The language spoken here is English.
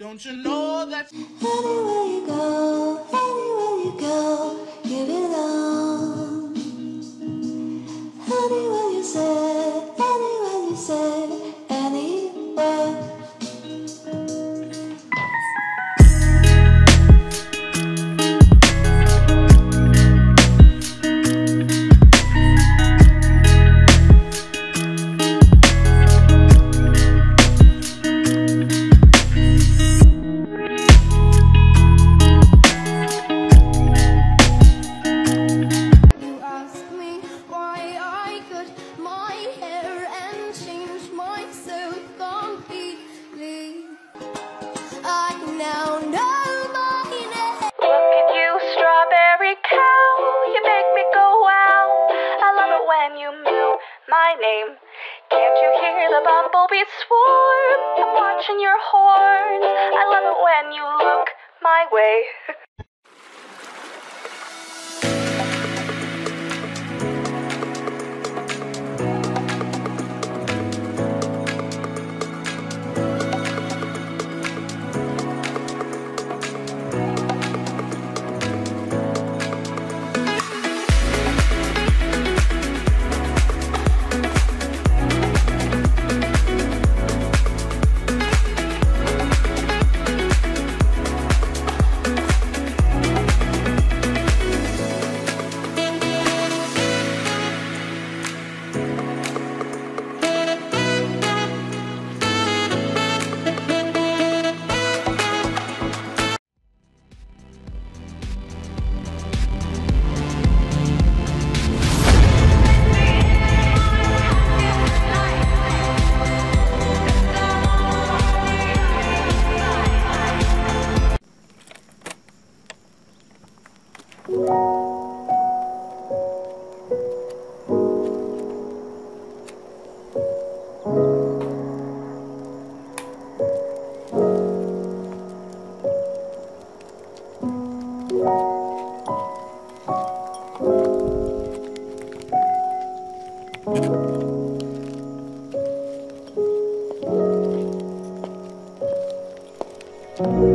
Don't you know that anywhere you go, you belong. Anywhere you say, anywhere you say, anywhere. My name. Can't you hear the bumblebee swarm? I'm watching your horns. I love it when you look my way.